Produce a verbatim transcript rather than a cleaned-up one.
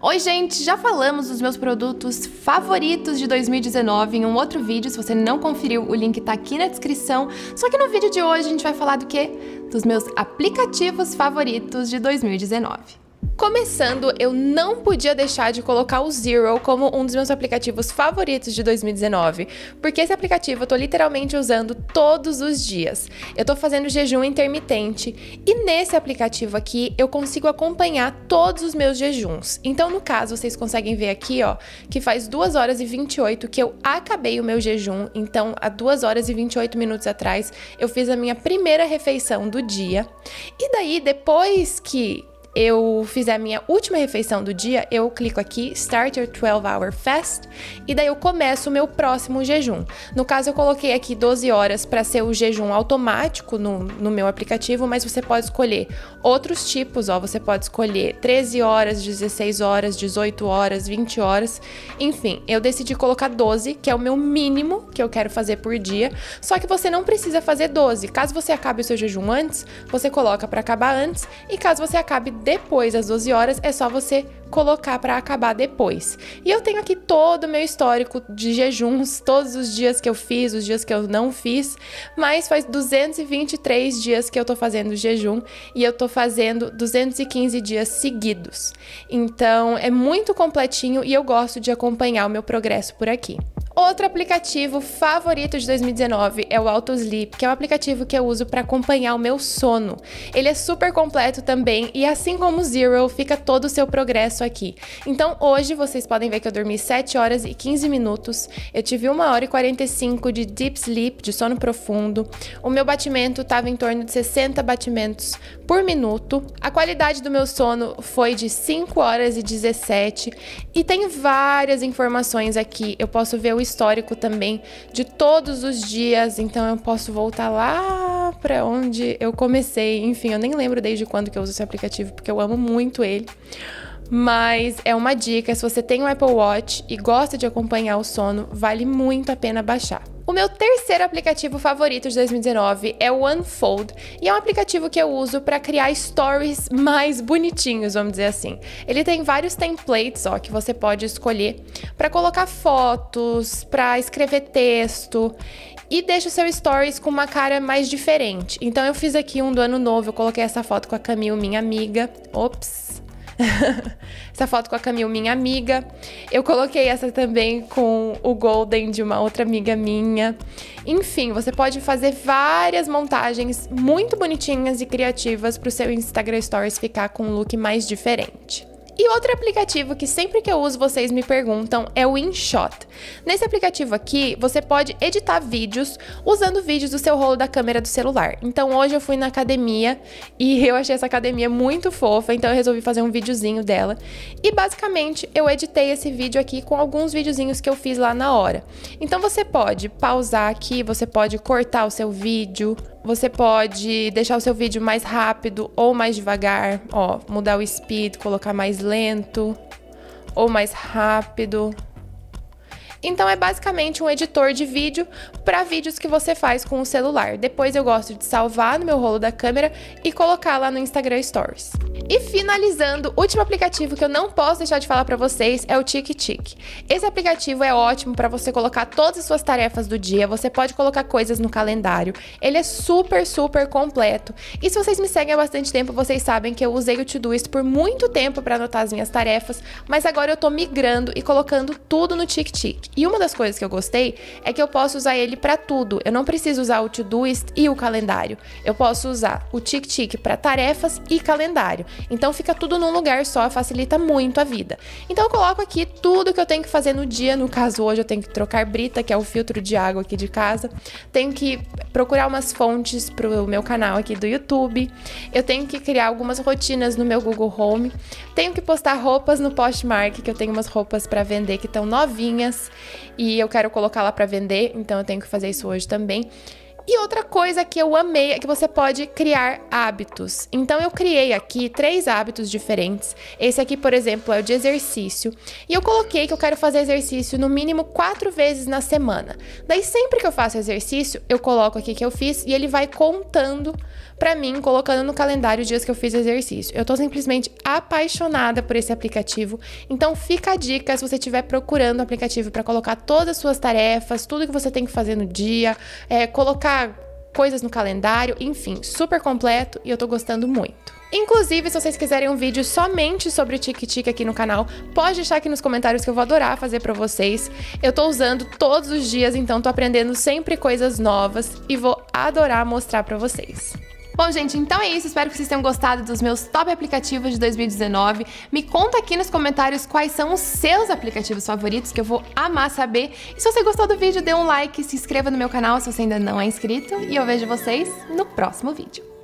Oi gente, já falamos dos meus produtos favoritos de dois mil e dezenove em um outro vídeo, se você não conferiu o link tá aqui na descrição, só que no vídeo de hoje a gente vai falar do quê? Dos meus aplicativos favoritos de dois mil e dezenove. Começando, eu não podia deixar de colocar o Zero como um dos meus aplicativos favoritos de dois mil e dezenove, porque esse aplicativo eu tô literalmente usando todos os dias. Eu tô fazendo jejum intermitente e nesse aplicativo aqui eu consigo acompanhar todos os meus jejuns. Então, no caso, vocês conseguem ver aqui, ó, que faz duas horas e vinte e oito que eu acabei o meu jejum. Então, há duas horas e vinte e oito minutos atrás, eu fiz a minha primeira refeição do dia. E daí, depois que eu fiz a minha última refeição do dia, eu clico aqui, Start your twelve hour fast, e daí eu começo o meu próximo jejum. No caso, eu coloquei aqui doze horas para ser o jejum automático no, no meu aplicativo, mas você pode escolher outros tipos, ó, você pode escolher treze horas, dezesseis horas, dezoito horas, vinte horas, enfim, eu decidi colocar doze, que é o meu mínimo que eu quero fazer por dia, só que você não precisa fazer doze, caso você acabe o seu jejum antes, você coloca para acabar antes, e caso você acabe depois das doze horas, é só você colocar para acabar depois. E eu tenho aqui todo o meu histórico de jejuns, todos os dias que eu fiz, os dias que eu não fiz, mas faz duzentos e vinte e três dias que eu tô fazendo jejum e eu tô fazendo duzentos e quinze dias seguidos. Então, é muito completinho e eu gosto de acompanhar o meu progresso por aqui. Outro aplicativo favorito de dois mil e dezenove é o AutoSleep, que é um aplicativo que eu uso para acompanhar o meu sono. Ele é super completo também e assim como o Zero, fica todo o seu progresso aqui. Então hoje vocês podem ver que eu dormi sete horas e quinze minutos, eu tive uma hora e quarenta e cinco de deep sleep, de sono profundo, o meu batimento estava em torno de sessenta batimentos por minuto, a qualidade do meu sono foi de cinco horas e dezessete e tem várias informações aqui, eu posso ver o histórico também de todos os dias, então eu posso voltar lá para onde eu comecei, enfim, eu nem lembro desde quando que eu uso esse aplicativo, porque eu amo muito ele, mas é uma dica, se você tem um Apple Watch e gosta de acompanhar o sono, vale muito a pena baixar. O meu terceiro aplicativo favorito de dois mil e dezenove é o Unfold, e é um aplicativo que eu uso para criar stories mais bonitinhos, vamos dizer assim. Ele tem vários templates, ó, que você pode escolher para colocar fotos, para escrever texto, e deixa o seu stories com uma cara mais diferente. Então eu fiz aqui um do ano novo, eu coloquei essa foto com a Camille, minha amiga. Ops! Essa foto com a Camille, minha amiga. Eu coloquei essa também com o Golden de uma outra amiga minha. Enfim, você pode fazer várias montagens muito bonitinhas e criativas para o seu Instagram Stories ficar com um look mais diferente. E outro aplicativo que sempre que eu uso vocês me perguntam é o InShot. Nesse aplicativo aqui, você pode editar vídeos usando vídeos do seu rolo da câmera do celular. Então hoje eu fui na academia e eu achei essa academia muito fofa, então eu resolvi fazer um videozinho dela. E basicamente eu editei esse vídeo aqui com alguns videozinhos que eu fiz lá na hora. Então você pode pausar aqui, você pode cortar o seu vídeo, você pode deixar o seu vídeo mais rápido ou mais devagar, ó, mudar o speed, colocar mais lento ou mais rápido. Então é basicamente um editor de vídeo para vídeos que você faz com o celular. Depois eu gosto de salvar no meu rolo da câmera e colocar lá no Instagram Stories. E finalizando, o último aplicativo que eu não posso deixar de falar pra vocês é o TickTick. Esse aplicativo é ótimo pra você colocar todas as suas tarefas do dia, você pode colocar coisas no calendário, ele é super, super completo. E se vocês me seguem há bastante tempo, vocês sabem que eu usei o Todoist por muito tempo pra anotar as minhas tarefas, mas agora eu tô migrando e colocando tudo no TickTick. E uma das coisas que eu gostei é que eu posso usar ele pra tudo, eu não preciso usar o Todoist e o calendário, eu posso usar o TickTick pra tarefas e calendário. Então fica tudo num lugar só, facilita muito a vida. Então eu coloco aqui tudo que eu tenho que fazer no dia, no caso hoje eu tenho que trocar Brita, que é o filtro de água aqui de casa, tenho que procurar umas fontes pro meu canal aqui do YouTube, eu tenho que criar algumas rotinas no meu Google Home, tenho que postar roupas no Postmark, que eu tenho umas roupas pra vender que estão novinhas e eu quero colocar lá pra vender, então eu tenho que fazer isso hoje também. E outra coisa que eu amei é que você pode criar hábitos. Então eu criei aqui três hábitos diferentes. Esse aqui, por exemplo, é o de exercício. E eu coloquei que eu quero fazer exercício no mínimo quatro vezes na semana. Daí sempre que eu faço exercício, eu coloco aqui que eu fiz e ele vai contando pra mim, colocando no calendário os dias que eu fiz exercício. Eu tô simplesmente apaixonada por esse aplicativo. Então fica a dica se você estiver procurando um aplicativo pra colocar todas as suas tarefas, tudo que você tem que fazer no dia, é, colocar coisas no calendário, enfim, super completo e eu tô gostando muito. Inclusive, se vocês quiserem um vídeo somente sobre o TickTick aqui no canal, pode deixar aqui nos comentários que eu vou adorar fazer pra vocês. Eu tô usando todos os dias, então tô aprendendo sempre coisas novas e vou adorar mostrar pra vocês. Bom, gente, então é isso. Espero que vocês tenham gostado dos meus top aplicativos de dois mil e dezenove. Me conta aqui nos comentários quais são os seus aplicativos favoritos, que eu vou amar saber. E se você gostou do vídeo, dê um like, se inscreva no meu canal se você ainda não é inscrito. E eu vejo vocês no próximo vídeo.